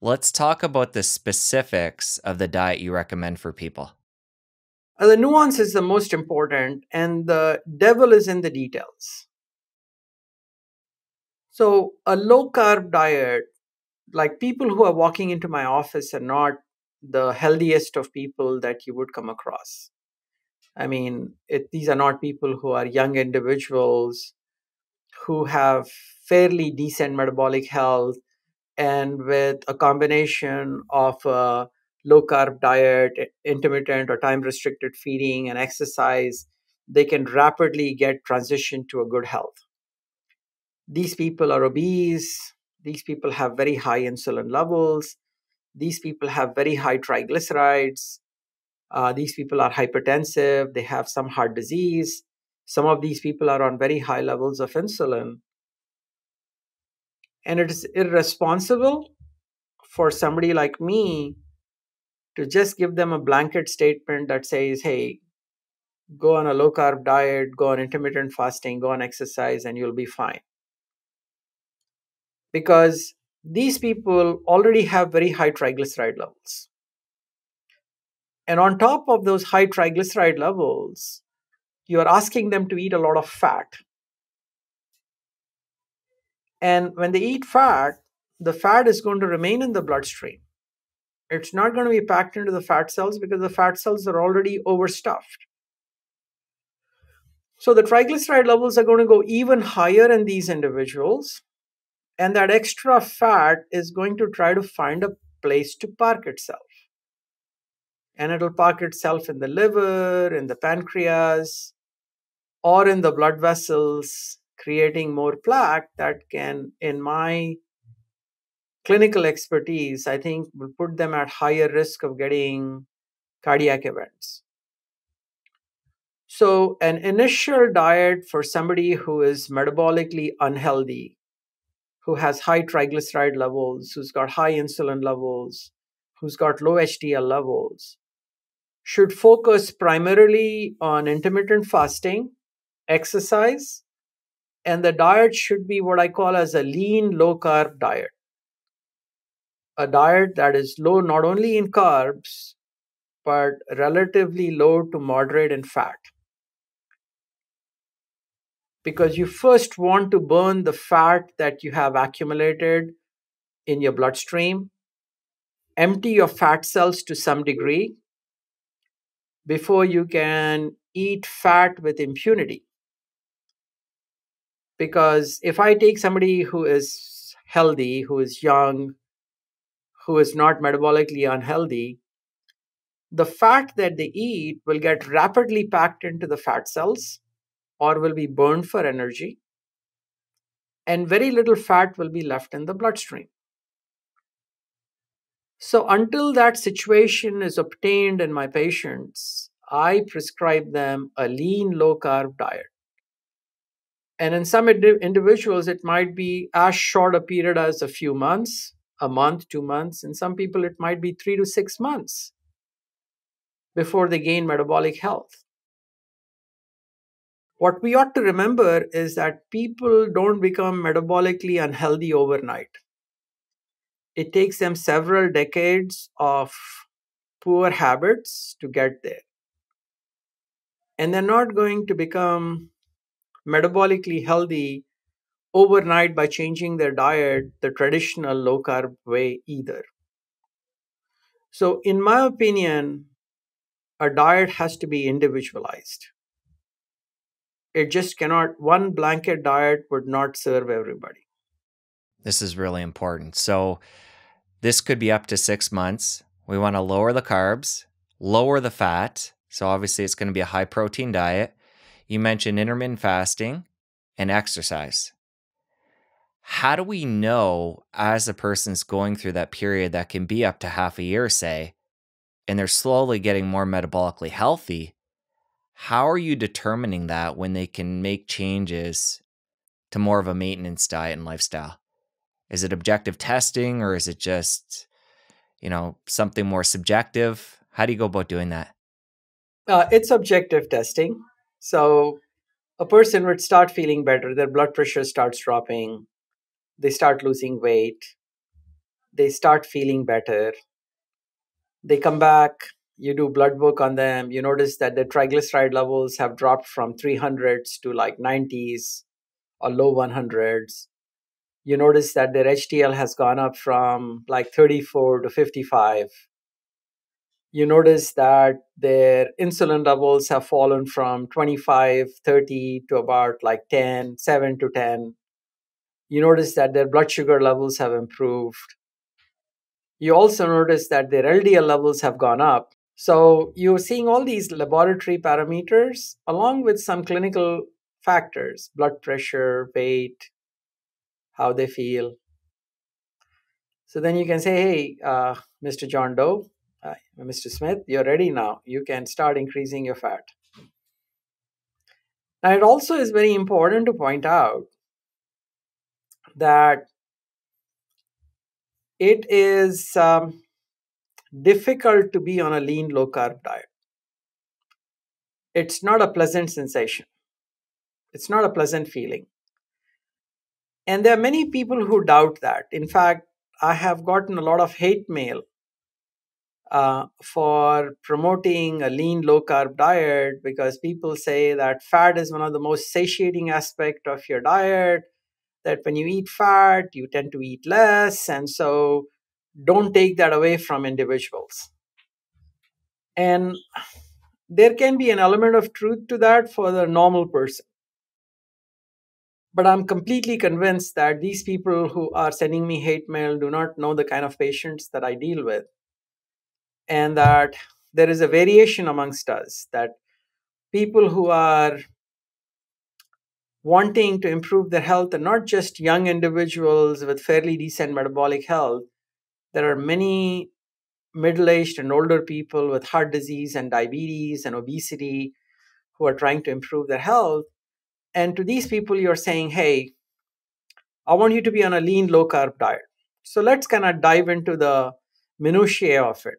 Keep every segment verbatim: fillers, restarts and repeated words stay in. let's talk about the specifics of the diet you recommend for people. The nuance is the most important, and the devil is in the details. So a low-carb diet, like people who are walking into my office are not the healthiest of people that you would come across. I mean, it, these are not people who are young individuals who have fairly decent metabolic health, and with a combination of a low-carb diet, intermittent or time-restricted feeding and exercise, they can rapidly get transitioned to a good health. These people are obese. These people have very high insulin levels. These people have very high triglycerides. Uh, these people are hypertensive. They have some heart disease. Some of these people are on very high levels of insulin. And it is irresponsible for somebody like me to just give them a blanket statement that says, hey, go on a low-carb diet, go on intermittent fasting, go on exercise, and you'll be fine. Because these people already have very high triglyceride levels. And on top of those high triglyceride levels, you are asking them to eat a lot of fat. And when they eat fat, the fat is going to remain in the bloodstream. It's not going to be packed into the fat cells because the fat cells are already overstuffed. So the triglyceride levels are going to go even higher in these individuals. And that extra fat is going to try to find a place to park itself. And it'll park itself in the liver, in the pancreas, or in the blood vessels, creating more plaque that can, in my clinical expertise, I think will put them at higher risk of getting cardiac events. So an initial diet for somebody who is metabolically unhealthy, who has high triglyceride levels, who's got high insulin levels, who's got low H D L levels, should focus primarily on intermittent fasting, exercise, and the diet should be what I call as a lean, low-carb diet. A diet that is low not only in carbs, but relatively low to moderate in fat. Because you first want to burn the fat that you have accumulated in your bloodstream, empty your fat cells to some degree, before you can eat fat with impunity. Because if I take somebody who is healthy, who is young, who is not metabolically unhealthy, the fat that they eat will get rapidly packed into the fat cells, or will be burned for energy, and very little fat will be left in the bloodstream. So until that situation is obtained in my patients, I prescribe them a lean, low-carb diet. And in some individuals, it might be as short a period as a few months, a month, two months. In some people, it might be three to six months before they gain metabolic health. What we ought to remember is that people don't become metabolically unhealthy overnight. It takes them several decades of poor habits to get there. And they're not going to become metabolically healthy overnight by changing their diet the traditional low-carb way either. So in my opinion, a diet has to be individualized. It just cannot, one blanket diet would not serve everybody. This is really important. So this could be up to six months. We want to lower the carbs, lower the fat. So obviously it's going to be a high protein diet. You mentioned intermittent fasting and exercise. How do we know as a person's going through that period that can be up to half a year, say, and they're slowly getting more metabolically healthy? How are you determining that when they can make changes to more of a maintenance diet and lifestyle? Is it objective testing, or is it just, you know, something more subjective? How do you go about doing that? Uh, it's objective testing. So a person would start feeling better. Their blood pressure starts dropping. They start losing weight. they start feeling better. They come back, you do blood work on them, you notice that their triglyceride levels have dropped from three hundreds to like nineties or low one hundreds. You notice that their H D L has gone up from like thirty-four to fifty-five. You notice that their insulin levels have fallen from twenty-five, thirty to about like ten, seven to ten. You notice that their blood sugar levels have improved. You also notice that their L D L levels have gone up. So you're seeing all these laboratory parameters along with some clinical factors, blood pressure, weight, how they feel. So then you can say, hey, uh, Mister John Doe, uh, Mister Smith, you're ready now. You can start increasing your fat. Now, it also is very important to point out that it is um, difficult to be on a lean, low-carb diet. It's not a pleasant sensation. It's not a pleasant feeling. And there are many people who doubt that. In fact, I have gotten a lot of hate mail uh, for promoting a lean, low-carb diet because people say that fat is one of the most satiating aspects of your diet, that when you eat fat, you tend to eat less, and so don't take that away from individuals. And there can be an element of truth to that for the normal person. But I'm completely convinced that these people who are sending me hate mail do not know the kind of patients that I deal with, and that there is a variation amongst us, that people who are wanting to improve their health and not just young individuals with fairly decent metabolic health. There are many middle-aged and older people with heart disease and diabetes and obesity who are trying to improve their health. And to these people, you're saying, hey, I want you to be on a lean, low-carb diet. So let's kind of dive into the minutiae of it.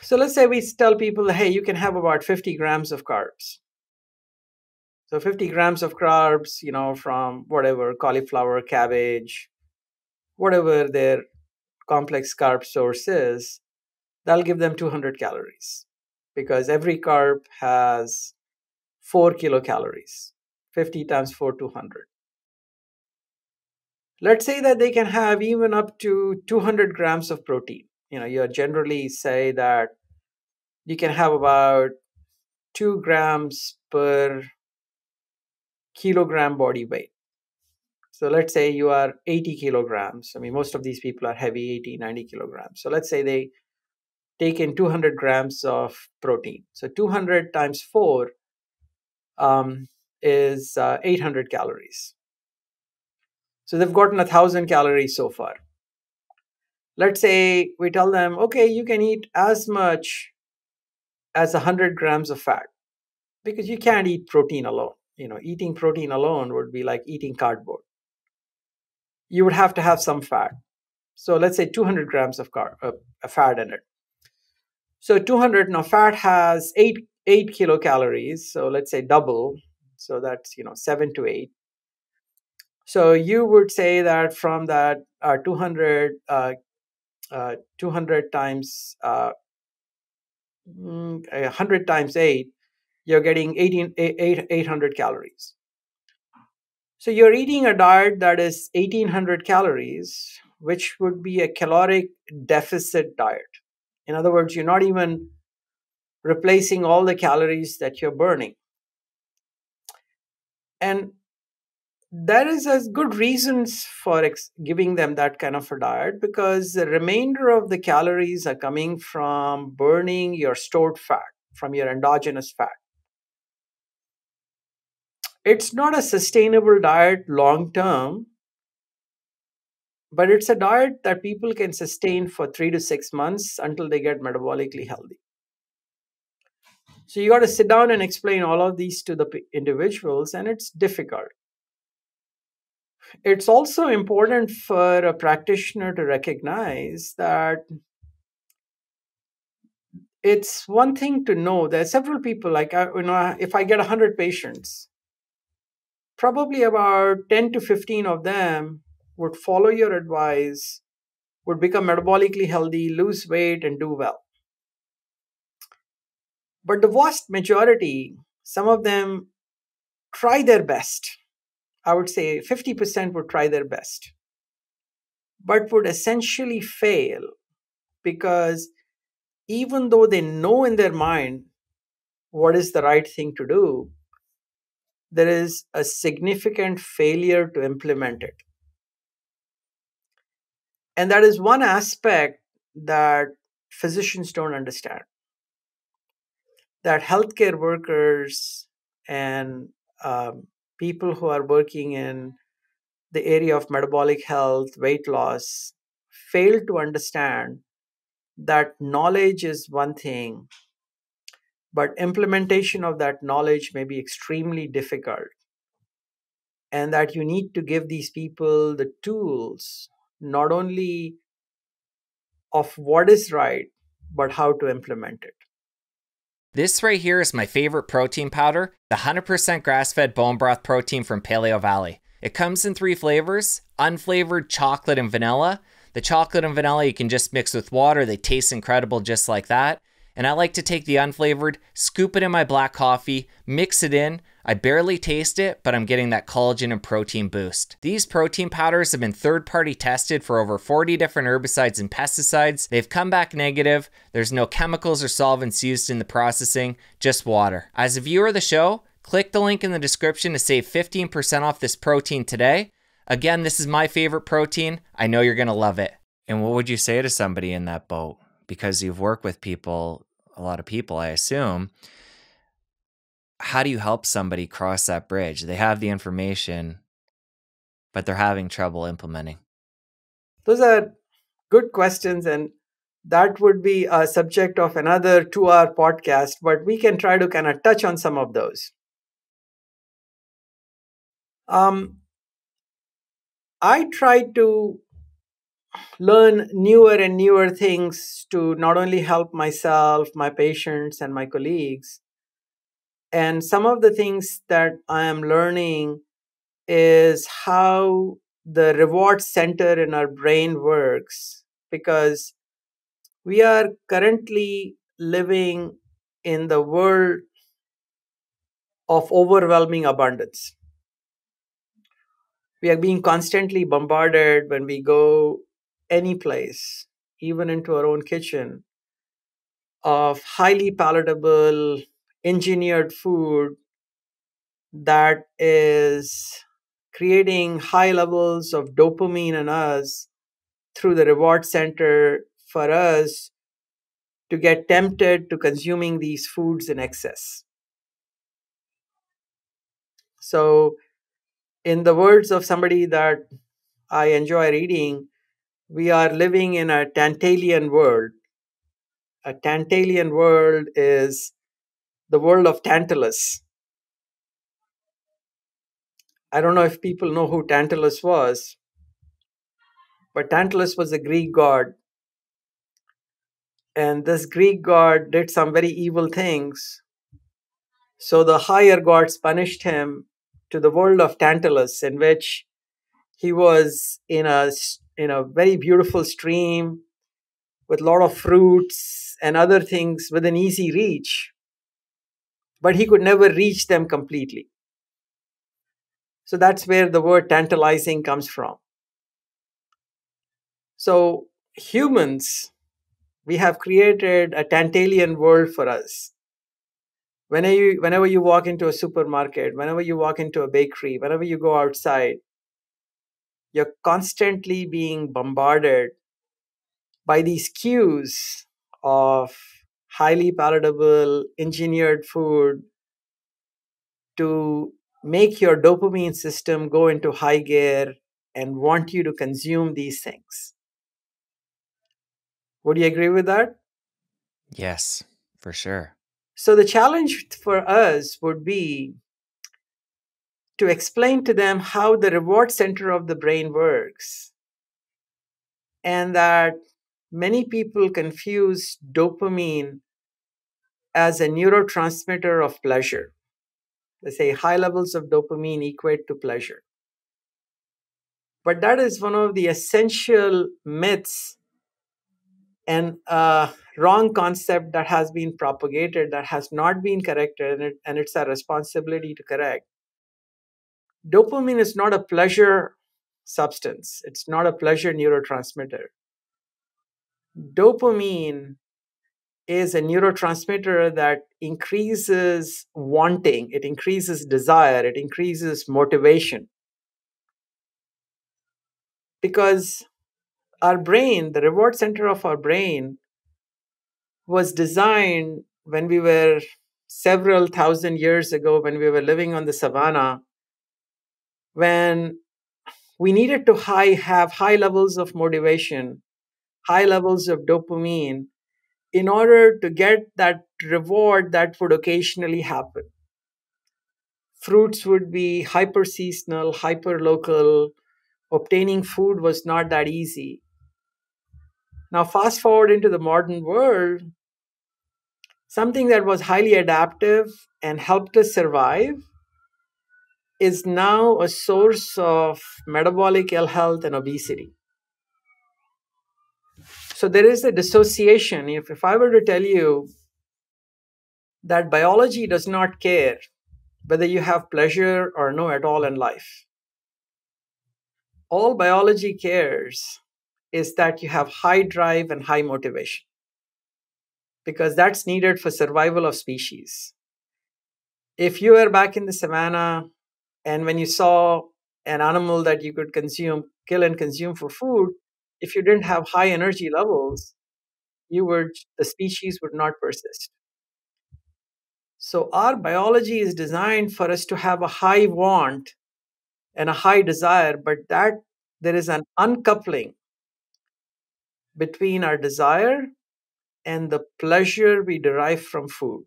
So let's say we tell people, hey, you can have about fifty grams of carbs. So fifty grams of carbs, you know, from whatever, cauliflower, cabbage, whatever their complex carb source is, that'll give them two hundred calories because every carb has four kilocalories, fifty times four, two hundred. Let's say that they can have even up to two hundred grams of protein. You know, you generally say that you can have about two grams per kilogram body weight. So let's say you are eighty kilograms. I mean, most of these people are heavy, eighty, ninety kilograms. So let's say they take in two hundred grams of protein. So two hundred times four um, is uh, eight hundred calories. So they've gotten one thousand calories so far. Let's say we tell them, okay, you can eat as much as one hundred grams of fat because you can't eat protein alone. You know, eating protein alone would be like eating cardboard. You would have to have some fat. So let's say two hundred grams of car, uh, fat in it. So two hundred, now fat has eight, eight kilocalories. So let's say double. So that's, you know, seven to eight. So you would say that from that uh, two hundred, uh, uh, two hundred times, uh, one hundred times eight, you're getting eighteen, eight hundred calories. So you're eating a diet that is eighteen hundred calories, which would be a caloric deficit diet. In other words, you're not even replacing all the calories that you're burning. And there is as good reasons for ex- giving them that kind of a diet because the remainder of the calories are coming from burning your stored fat, from your endogenous fat. It's not a sustainable diet long term, but it's a diet that people can sustain for three to six months until they get metabolically healthy. So you got to sit down and explain all of these to the individuals, and it's difficult. It's also important for a practitioner to recognize that it's one thing to know. There are several people, like, you know, if I get one hundred patients, probably about ten to fifteen of them would follow your advice, would become metabolically healthy, lose weight, and do well. But the vast majority, some of them try their best. I would say fifty percent would try their best, but would essentially fail because even though they know in their mind what is the right thing to do, there is a significant failure to implement it. And that is one aspect that physicians don't understand, that healthcare workers and um, people who are working in the area of metabolic health, weight loss, fail to understand that knowledge is one thing, but implementation of that knowledge may be extremely difficult, and that you need to give these people the tools, not only of what is right, but how to implement it. This right here is my favorite protein powder, the one hundred percent grass-fed bone broth protein from Paleo Valley. It comes in three flavors, unflavored chocolate and vanilla. The chocolate and vanilla you can just mix with water. They taste incredible just like that. And I like to take the unflavored, scoop it in my black coffee, mix it in. I barely taste it, but I'm getting that collagen and protein boost. These protein powders have been third-party tested for over forty different herbicides and pesticides. They've come back negative. There's no chemicals or solvents used in the processing, just water. As a viewer of the show, click the link in the description to save fifteen percent off this protein today. Again, this is my favorite protein. I know you're gonna love it. And what would you say to somebody in that boat? Because you've worked with people, a lot of people, I assume. How do you help somebody cross that bridge? They have the information, but they're having trouble implementing. Those are good questions, and that would be a subject of another two-hour podcast, but we can try to kind of touch on some of those. Um, I try to learn newer and newer things to not only help myself, my patients, and my colleagues. And some of the things that I am learning is how the reward center in our brain works, because we are currently living in the world of overwhelming abundance. We are being constantly bombarded when we go any place, even into our own kitchen, of highly palatable, engineered food that is creating high levels of dopamine in us through the reward center for us to get tempted to consuming these foods in excess. So, in the words of somebody that I enjoy reading, we are living in a Tantalian world. A Tantalian world is the world of Tantalus. I don't know if people know who Tantalus was, but Tantalus was a Greek god. And this Greek god did some very evil things. So the higher gods punished him to the world of Tantalus, in which he was in a, in a very beautiful stream with a lot of fruits and other things within easy reach. But he could never reach them completely. So that's where the word tantalizing comes from. So humans, we have created a Tantalian world for us. Whenever you, whenever you walk into a supermarket, whenever you walk into a bakery, whenever you go outside, you're constantly being bombarded by these cues of highly palatable, engineered food to make your dopamine system go into high gear and want you to consume these things. Would you agree with that? Yes, for sure. So the challenge for us would be to explain to them how the reward center of the brain works, and that many people confuse dopamine as a neurotransmitter of pleasure. They say high levels of dopamine equate to pleasure. But that is one of the essential myths and uh, wrong concept that has been propagated, that has not been corrected, and, it, and it's our responsibility to correct. Dopamine is not a pleasure substance. It's not a pleasure neurotransmitter. Dopamine is a neurotransmitter that increases wanting, it increases desire, it increases motivation. Because our brain, the reward center of our brain, was designed when we were several thousand years ago, when we were living on the savannah, when we needed to high, have high levels of motivation, high levels of dopamine, in order to get that reward that would occasionally happen. Fruits would be hyper-seasonal, hyper-local. Obtaining food was not that easy. Now, fast forward into the modern world, something that was highly adaptive and helped us survive is now a source of metabolic ill health and obesity. So there is a dissociation. If, if I were to tell you that biology does not care whether you have pleasure or no at all in life, all biology cares is that you have high drive and high motivation, because that's needed for survival of species. If you were back in the savannah and when you saw an animal that you could consume, kill and consume for food, if you didn't have high energy levels, you would, the species would not persist. So our biology is designed for us to have a high want and a high desire, but that there is an uncoupling between our desire and the pleasure we derive from food.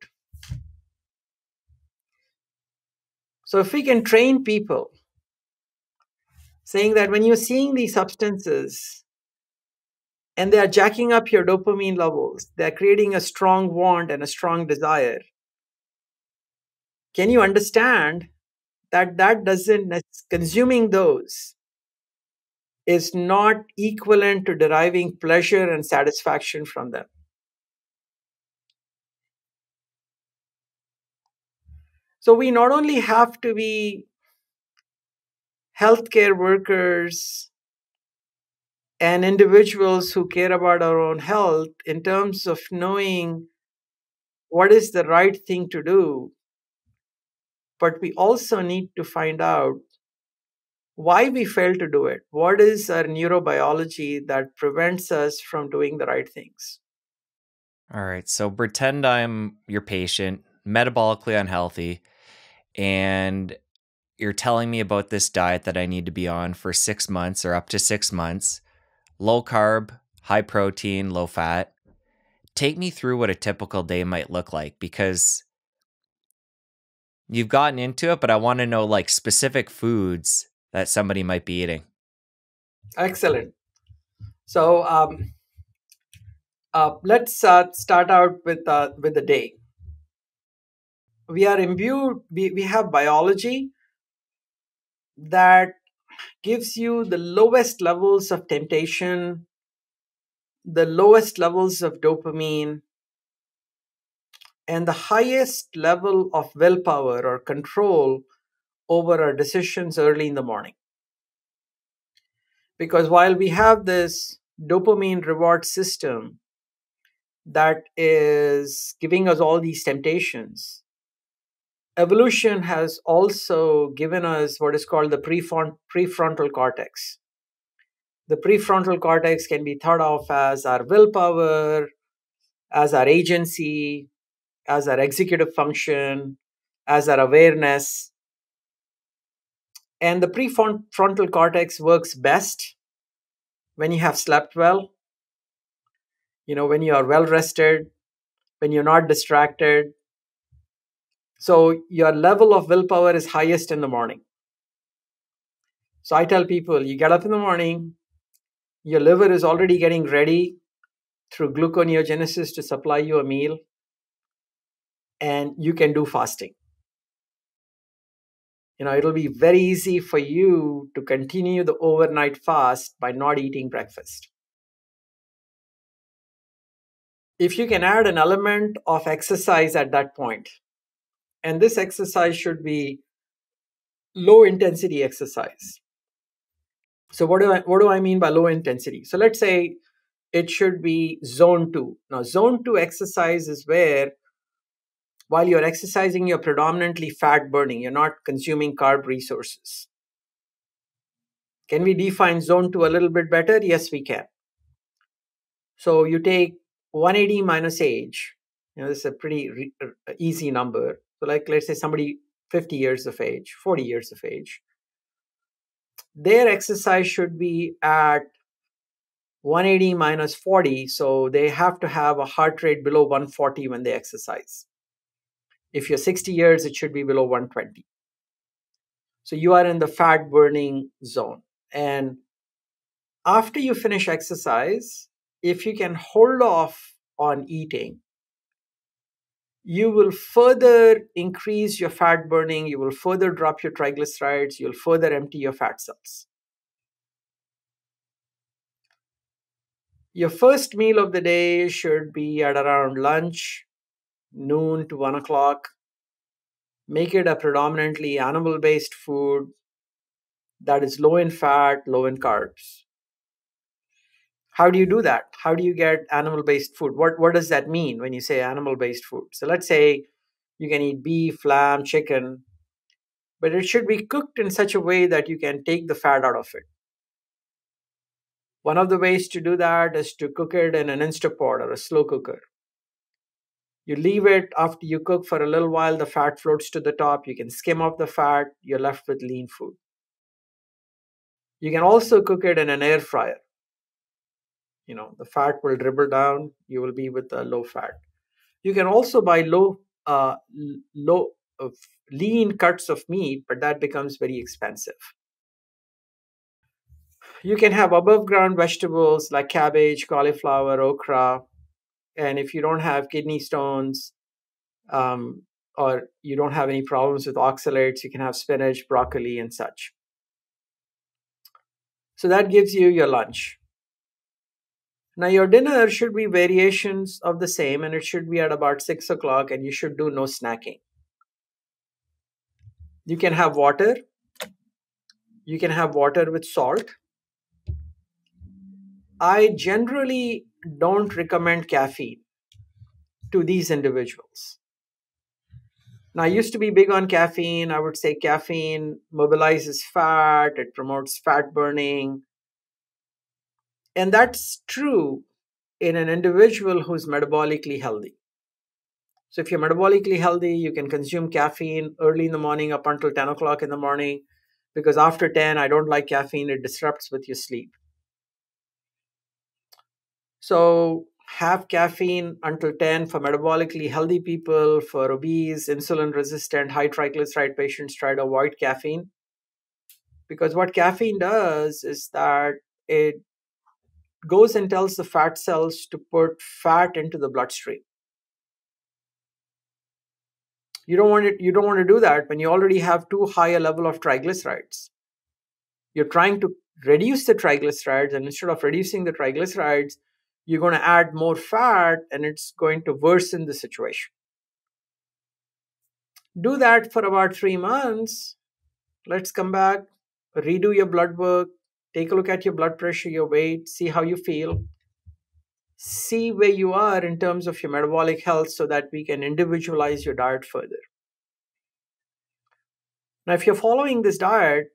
So if we can train people, saying that when you're seeing these substances and they are jacking up your dopamine levels, they're creating a strong want and a strong desire, can you understand that that doesn't, consuming those is not equivalent to deriving pleasure and satisfaction from them? So we not only have to be healthcare workers and individuals who care about our own health in terms of knowing what is the right thing to do, but we also need to find out why we fail to do it. What is our neurobiology that prevents us from doing the right things? All right. So pretend I'm your patient, metabolically unhealthy, and you're telling me about this diet that I need to be on for six months or up to six months, low carb, high protein, low fat. Take me through what a typical day might look like, because you've gotten into it, but I want to know like specific foods that somebody might be eating. Excellent. So um, uh, let's uh, start out with uh, with the day. We are imbued. We we have biology that gives you the lowest levels of temptation, the lowest levels of dopamine, and the highest level of willpower or control over our decisions early in the morning. Because while we have this dopamine reward system that is giving us all these temptations, evolution has also given us what is called the prefront prefrontal cortex. The prefrontal cortex can be thought of as our willpower, as our agency, as our executive function, as our awareness. And the prefrontal cortex works best when you have slept well, you know, when you are well rested, when you're not distracted. So your level of willpower is highest in the morning. So I tell people, you get up in the morning, your liver is already getting ready through gluconeogenesis to supply you a meal, and you can do fasting. you know, it'll be very easy for you to continue the overnight fast by not eating breakfast. If you can add an element of exercise at that point, and this exercise should be low intensity exercise. So what do I, what do I mean by low intensity? So let's say it should be zone two. Now, zone two exercise is where while you're exercising, you're predominantly fat burning. You're not consuming carb resources. Can we define zone two a little bit better? Yes, we can. So you take one eighty minus age, you know, this is a pretty re easy number. So like, let's say somebody fifty years of age, forty years of age, their exercise should be at one eighty minus forty. So they have to have a heart rate below one forty when they exercise. If you're sixty years, it should be below one twenty. So you are in the fat burning zone. And after you finish exercise, if you can hold off on eating, you will further increase your fat burning, you will further drop your triglycerides, you'll further empty your fat cells. Your first meal of the day should be at around lunch, noon to one o'clock. Make it a predominantly animal-based food that is low in fat, low in carbs. How do you do that? How do you get animal-based food? What, what does that mean when you say animal-based food? So let's say you can eat beef, lamb, chicken, but it should be cooked in such a way that you can take the fat out of it. One of the ways to do that is to cook it in an Instapot or a slow cooker. You leave it after you cook for a little while, the fat floats to the top, you can skim off the fat, you're left with lean food. You can also cook it in an air fryer. You know, the fat will dribble down, you will be with a low fat. You can also buy low, uh, low uh, lean cuts of meat, but that becomes very expensive. You can have above ground vegetables like cabbage, cauliflower, okra. And if you don't have kidney stones um, or you don't have any problems with oxalates, you can have spinach, broccoli, and such. So that gives you your lunch. Now, your dinner should be variations of the same, and it should be at about six o'clock, and you should do no snacking. You can have water. You can have water with salt. I generally don't recommend caffeine to these individuals. Now, I used to be big on caffeine. I would say caffeine mobilizes fat. It promotes fat burning. And that's true in an individual who's metabolically healthy. So if you're metabolically healthy, you can consume caffeine early in the morning up until ten o'clock in the morning, because after ten, I don't like caffeine. It disrupts with your sleep. So have caffeine until ten for metabolically healthy people. For obese, insulin resistant, high triglyceride patients, try to avoid caffeine, because what caffeine does is that it goes and tells the fat cells to put fat into the bloodstream. You don't want it, you don't want to do that when you already have too high a level of triglycerides. You're trying to reduce the triglycerides, and instead of reducing the triglycerides, you're going to add more fat, and it's going to worsen the situation. Do that for about three months. Let's come back, redo your blood work. Take a look at your blood pressure, your weight, see how you feel. See where you are in terms of your metabolic health so that we can individualize your diet further. Now, if you're following this diet,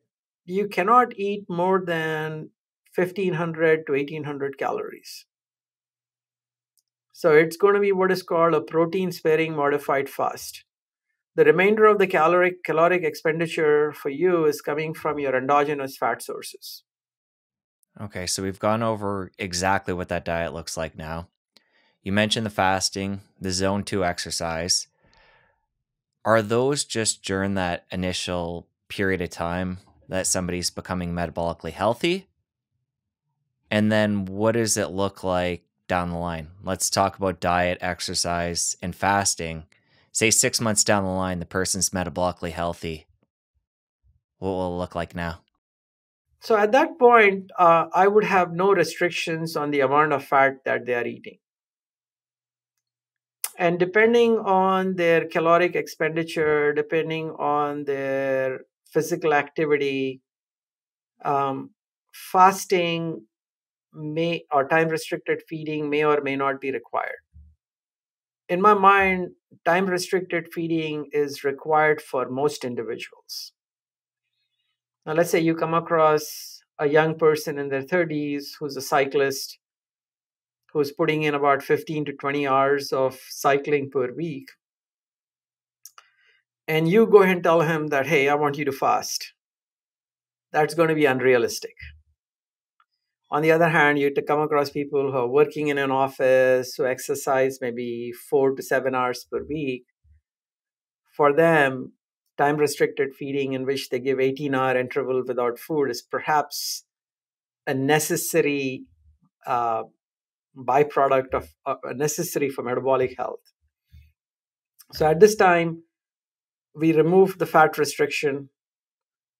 you cannot eat more than fifteen hundred to eighteen hundred calories. So it's going to be what is called a protein-sparing modified fast. The remainder of the caloric, caloric expenditure for you is coming from your endogenous fat sources. Okay, so we've gone over exactly what that diet looks like now. You mentioned the fasting, the zone two exercise. Are those just during that initial period of time that somebody's becoming metabolically healthy? And then what does it look like down the line? Let's talk about diet, exercise, and fasting. Say six months down the line, the person's metabolically healthy. what will it look like now? So at that point, uh, I would have no restrictions on the amount of fat that they are eating. And depending on their caloric expenditure, depending on their physical activity, um, fasting may or time-restricted feeding may or may not be required. In my mind, time-restricted feeding is required for most individuals. Now, let's say you come across a young person in their thirties who's a cyclist, who's putting in about fifteen to twenty hours of cycling per week. And you go ahead and tell him that, hey, I want you to fast. That's going to be unrealistic. On the other hand, you come across people who are working in an office, who exercise maybe four to seven hours per week. For them, time-restricted feeding in which they give eighteen-hour interval without food is perhaps a necessary uh, byproduct of uh, necessary for metabolic health. So at this time, we remove the fat restriction.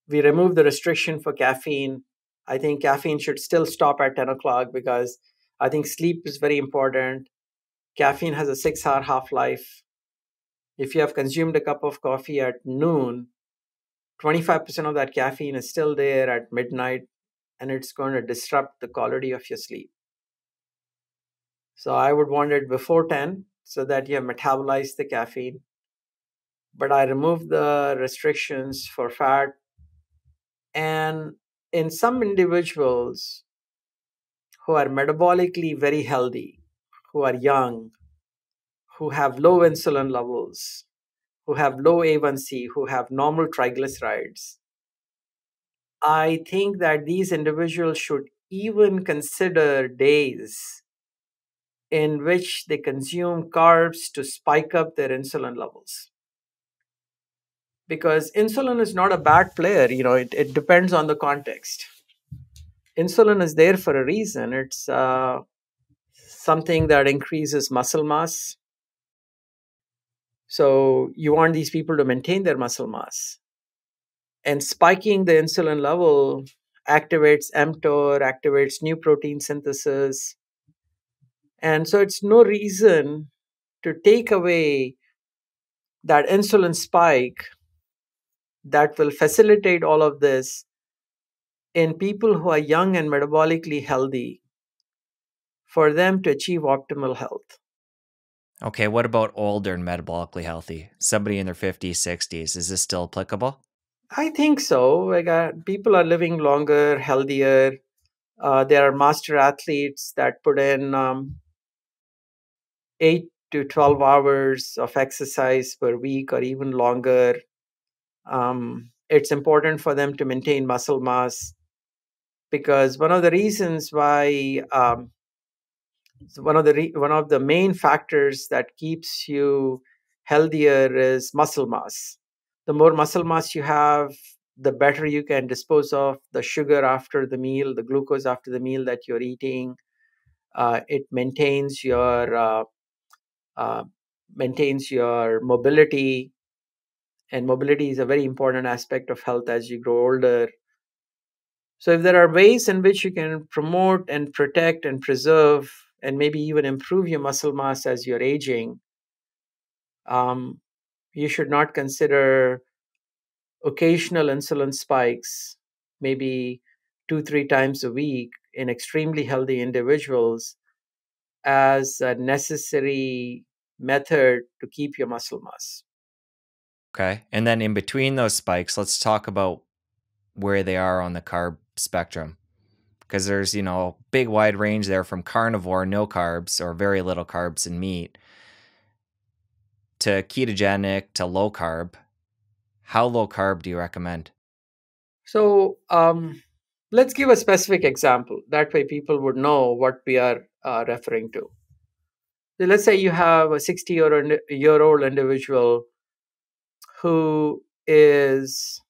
We remove the restriction for caffeine. I think caffeine should still stop at ten o'clock because I think sleep is very important. Caffeine has a six-hour half-life. If you have consumed a cup of coffee at noon, twenty-five percent of that caffeine is still there at midnight, and it's going to disrupt the quality of your sleep. So I would want it before ten so that you have metabolized the caffeine. But I remove the restrictions for fat. And in some individuals who are metabolically very healthy, who are young, who have low insulin levels, who have low A one C, who have normal triglycerides, I think that these individuals should even consider days in which they consume carbs to spike up their insulin levels. Because insulin is not a bad player, you know, it, it depends on the context. Insulin is there for a reason. It's uh, something that increases muscle mass. So you want these people to maintain their muscle mass. And spiking the insulin level activates mTOR, activates new protein synthesis. And so it's no reason to take away that insulin spike that will facilitate all of this in people who are young and metabolically healthy for them to achieve optimal health. Okay, what about older and metabolically healthy? Somebody in their fifties, sixties, is this still applicable? I think so. Like, uh, people are living longer, healthier. Uh, there are master athletes that put in um, eight to twelve hours of exercise per week or even longer. Um, it's important for them to maintain muscle mass because one of the reasons why... Um, One of the re one of the main factors that keeps you healthier is muscle mass. The more muscle mass you have, the better you can dispose of the sugar after the meal, the glucose after the meal that you're eating. Uh, it maintains your uh, uh, maintains your mobility, and mobility is a very important aspect of health as you grow older. So, if there are ways in which you can promote and protect and preserve and maybe even improve your muscle mass as you're aging, um, you should not consider occasional insulin spikes, maybe two, three times a week in extremely healthy individuals as a necessary method to keep your muscle mass. Okay. And then in between those spikes, let's talk about where they are on the carb spectrum. Because there's, you know, big wide range there from carnivore, no carbs, or very little carbs in meat, to ketogenic, to low carb. How low carb do you recommend? So um, let's give a specific example. That way people would know what we are uh, referring to. So let's say you have a sixty-year-old individual who is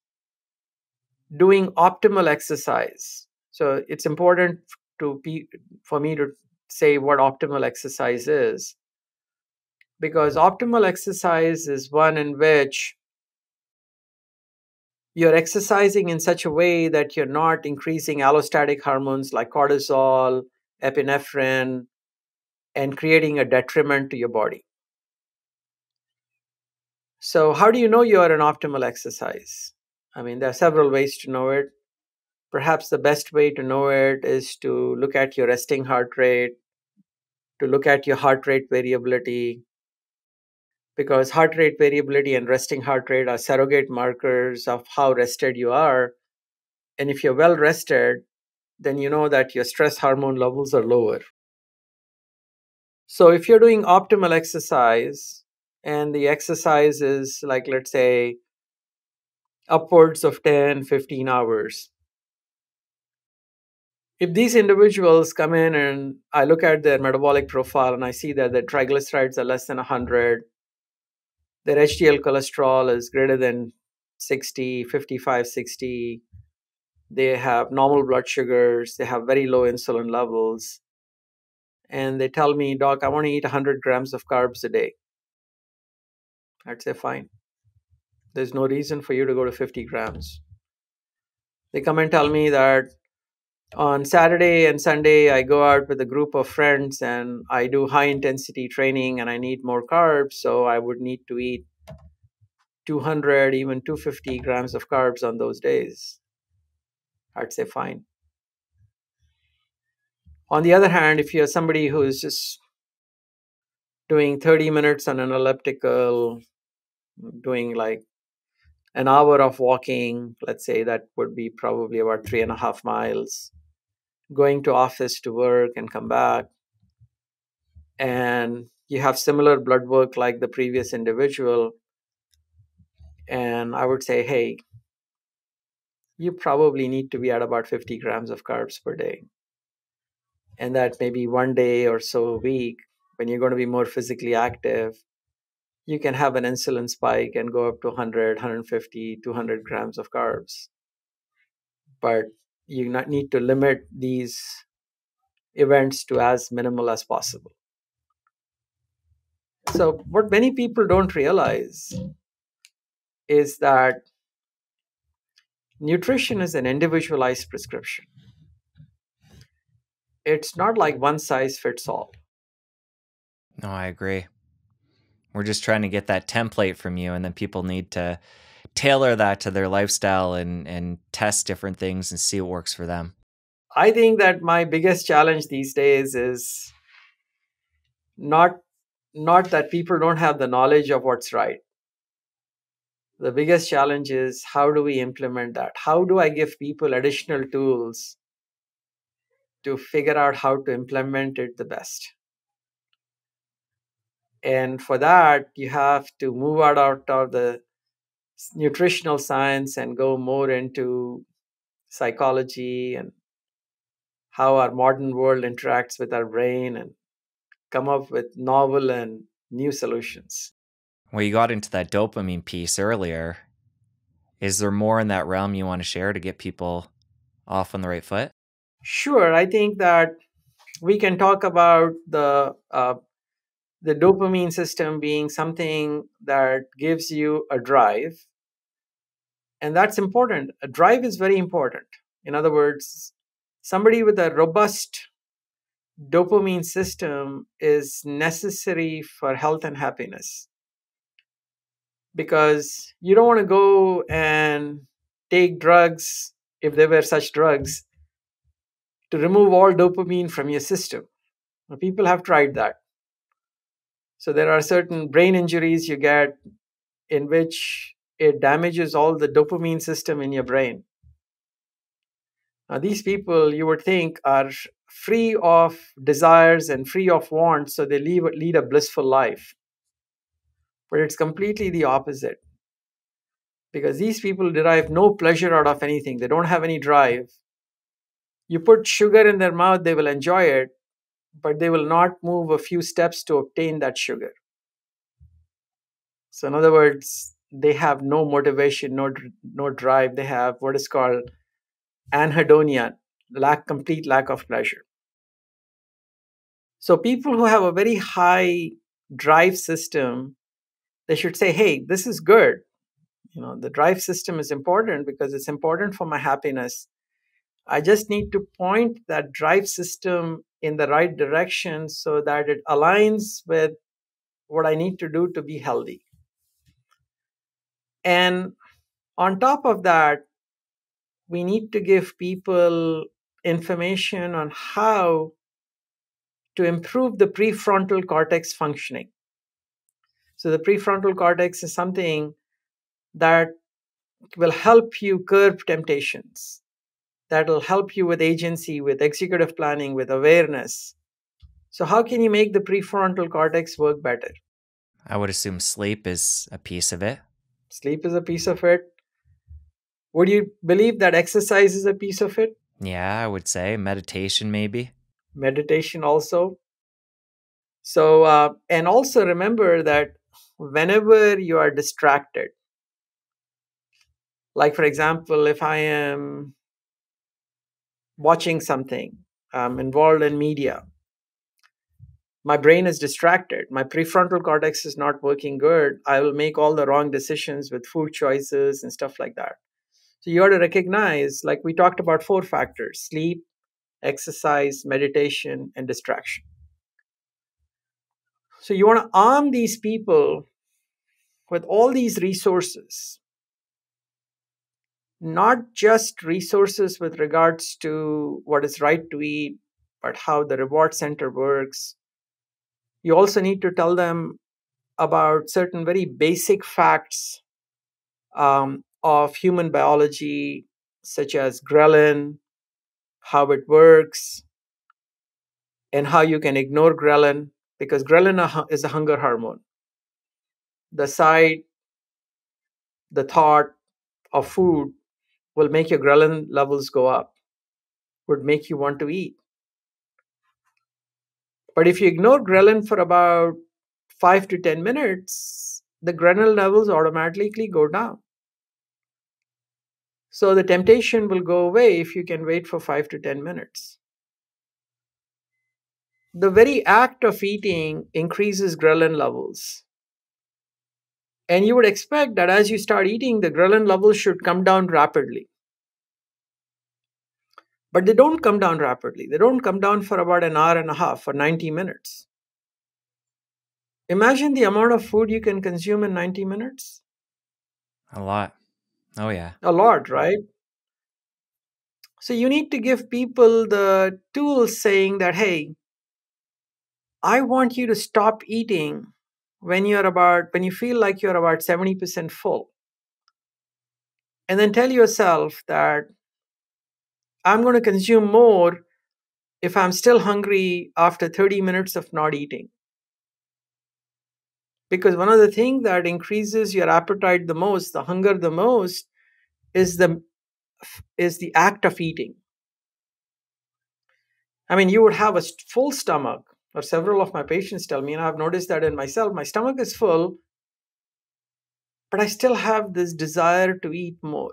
doing optimal exercise. So it's important to be, for me to say what optimal exercise is, because optimal exercise is one in which you're exercising in such a way that you're not increasing allostatic hormones like cortisol, epinephrine, and creating a detriment to your body. So how do you know you are in optimal exercise? I mean, there are several ways to know it. Perhaps the best way to know it is to look at your resting heart rate, to look at your heart rate variability, because heart rate variability and resting heart rate are surrogate markers of how rested you are. And if you're well rested, then you know that your stress hormone levels are lower. So if you're doing optimal exercise, and the exercise is like, let's say, upwards of ten, fifteen hours. If these individuals come in and I look at their metabolic profile and I see that their triglycerides are less than one hundred, their H D L cholesterol is greater than sixty, fifty-five, sixty, they have normal blood sugars, they have very low insulin levels, and they tell me, Doc, I want to eat one hundred grams of carbs a day. I'd say, fine. There's no reason for you to go to fifty grams. They come and tell me that on Saturday and Sunday, I go out with a group of friends and I do high-intensity training and I need more carbs, so I would need to eat two hundred, even two hundred fifty grams of carbs on those days. I'd say, fine. On the other hand, if you're somebody who is just doing thirty minutes on an elliptical, doing like an hour of walking, let's say that would be probably about three and a half miles, going to office to work and come back, and you have similar blood work like the previous individual, and I would say, hey, you probably need to be at about fifty grams of carbs per day. And that maybe one day or so a week, when you're going to be more physically active, you can have an insulin spike and go up to one hundred, one fifty, two hundred grams of carbs. But you not need to limit these events to as minimal as possible. So what many people don't realize is that nutrition is an individualized prescription. It's not like one size fits all. No, I agree. We're just trying to get that template from you, and then people need to tailor that to their lifestyle and, and test different things and see what works for them. I think that my biggest challenge these days is not, not that people don't have the knowledge of what's right. The biggest challenge is, how do we implement that? How do I give people additional tools to figure out how to implement it the best? And for that, you have to move out, out of the nutritional science and go more into psychology and how our modern world interacts with our brain, and come up with novel and new solutions. Well, you got into that dopamine piece earlier. Is there more in that realm you want to share to get people off on the right foot? Sure. I think that we can talk about the uh, the dopamine system being something that gives you a drive. And that's important. A drive is very important. In other words, somebody with a robust dopamine system is necessary for health and happiness. Because you don't want to go and take drugs, if there were such drugs, to remove all dopamine from your system. People have tried that. So there are certain brain injuries you get in which it damages all the dopamine system in your brain. Now, these people, you would think, are free of desires and free of wants, so they leave, lead a blissful life. But it's completely the opposite. Because these people derive no pleasure out of anything. They don't have any drive. You put sugar in their mouth, they will enjoy it, but they will not move a few steps to obtain that sugar. So in other words, they have no motivation, no, no drive. They have what is called anhedonia, lack, complete lack of pleasure. So people who have a very high drive system, they should say, hey, this is good. You know, the drive system is important because it's important for my happiness. I just need to point that drive system in the right direction so that it aligns with what I need to do to be healthy. And on top of that, we need to give people information on how to improve the prefrontal cortex functioning. So the prefrontal cortex is something that will help you curb temptations, that will help you with agency, with executive planning, with awareness. So how can you make the prefrontal cortex work better? I would assume sleep is a piece of it. Sleep is a piece of it. Would you believe that exercise is a piece of it? Yeah, I would say meditation maybe. Meditation also. So, uh, and also remember that whenever you are distracted, like for example, if I am watching something, I'm involved in media, my brain is distracted. My prefrontal cortex is not working good. I will make all the wrong decisions with food choices and stuff like that. So you have to recognize, like we talked about, four factors: sleep, exercise, meditation, and distraction. So you want to arm these people with all these resources, not just resources with regards to what is right to eat, but how the reward center works. You also need to tell them about certain very basic facts um, of human biology, such as ghrelin, how it works, and how you can ignore ghrelin, because ghrelin is a hunger hormone. The sight, the thought of food will make your ghrelin levels go up, would make you want to eat. But if you ignore ghrelin for about five to ten minutes, the ghrelin levels automatically go down. So the temptation will go away if you can wait for five to ten minutes. The very act of eating increases ghrelin levels. And you would expect that as you start eating, the ghrelin levels should come down rapidly. But they don't come down rapidly. They don't come down for about an hour and a half, for ninety minutes. Imagine the amount of food you can consume in ninety minutes. A lot. Oh, yeah. A lot, right? So you need to give people the tools saying that, hey, I want you to stop eating when you're about, when you feel like you're about seventy percent full. And then tell yourself that I'm going to consume more if I'm still hungry after thirty minutes of not eating. Because one of the things that increases your appetite the most, the hunger the most, is the, is the act of eating. I mean, you would have a full stomach, or several of my patients tell me, and I've noticed that in myself, my stomach is full, but I still have this desire to eat more.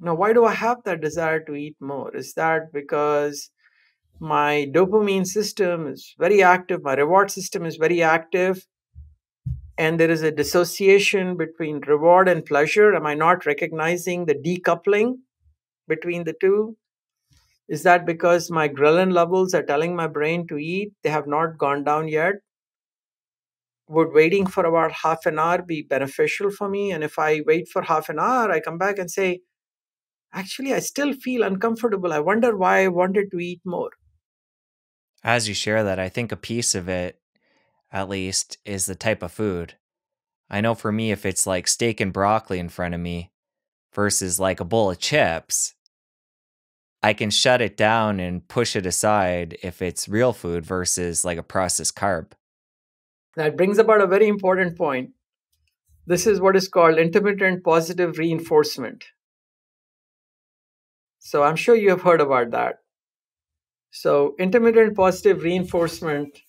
Now, why do I have that desire to eat more? Is that because my dopamine system is very active, my reward system is very active, and there is a dissociation between reward and pleasure? Am I not recognizing the decoupling between the two? Is that because my ghrelin levels are telling my brain to eat, they have not gone down yet? Would waiting for about half an hour be beneficial for me? And if I wait for half an hour, I come back and say, actually, I still feel uncomfortable. I wonder why I wanted to eat more. As you share that, I think a piece of it, at least, is the type of food. I know for me, if it's like steak and broccoli in front of me versus like a bowl of chips, I can shut it down and push it aside if it's real food versus like a processed carb. That brings about a very important point. This is what is called intermittent positive reinforcement. So I'm sure you have heard about that. So intermittent positive reinforcement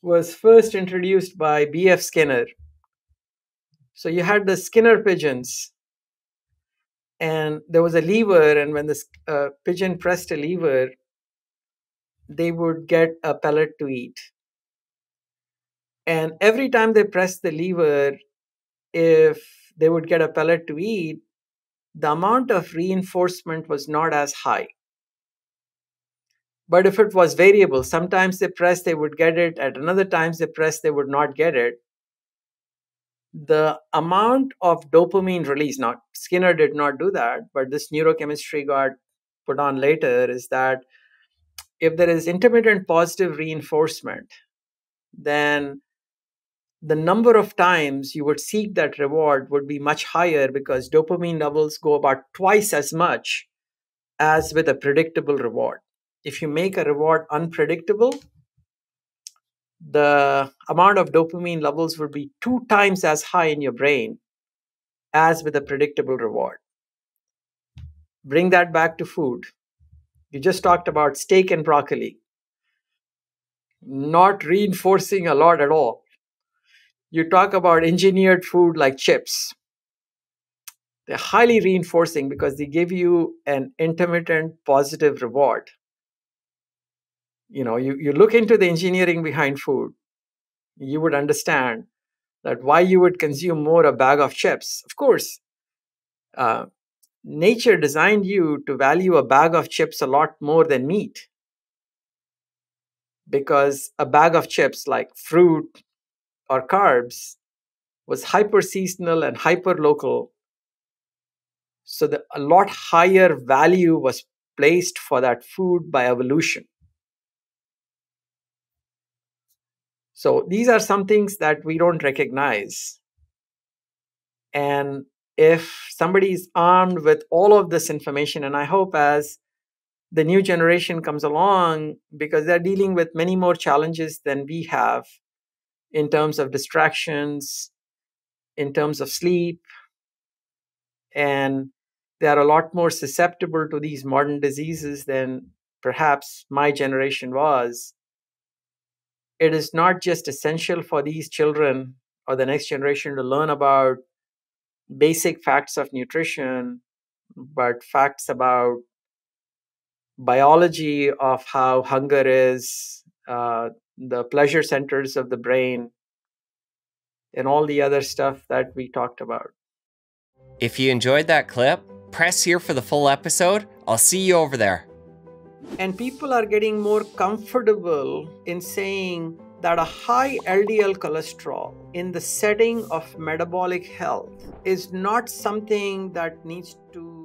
was first introduced by B F Skinner. So you had the Skinner pigeons, and there was a lever, and when the uh, pigeon pressed a lever, they would get a pellet to eat. And every time they pressed the lever, if they would get a pellet to eat, the amount of reinforcement was not as high. But if it was variable, sometimes they press, they would get it. At another times they press, they would not get it. The amount of dopamine release, not Skinner did not do that, but this neurochemistry got put on later, is that if there is intermittent positive reinforcement, then the number of times you would seek that reward would be much higher, because dopamine levels go about twice as much as with a predictable reward. If you make a reward unpredictable, the amount of dopamine levels would be two times as high in your brain as with a predictable reward. Bring that back to food. You just talked about steak and broccoli. Not reinforcing a lot at all. You talk about engineered food like chips. They're highly reinforcing because they give you an intermittent positive reward. You know, you, you look into the engineering behind food, you would understand that why you would consume more a bag of chips. Of course, uh, nature designed you to value a bag of chips a lot more than meat, because a bag of chips like fruit or carbs was hyper-seasonal and hyper-local. So the, a lot higher value was placed for that food by evolution. So these are some things that we don't recognize. And if somebody is armed with all of this information, and I hope as the new generation comes along, because they're dealing with many more challenges than we have in terms of distractions, in terms of sleep, and they are a lot more susceptible to these modern diseases than perhaps my generation was. It is not just essential for these children or the next generation to learn about basic facts of nutrition, but facts about biology of how hunger is, uh, the pleasure centers of the brain, and all the other stuff that we talked about. If you enjoyed that clip, press here for the full episode. I'll see you over there. And people are getting more comfortable in saying that a high L D L cholesterol in the setting of metabolic health is not something that needs to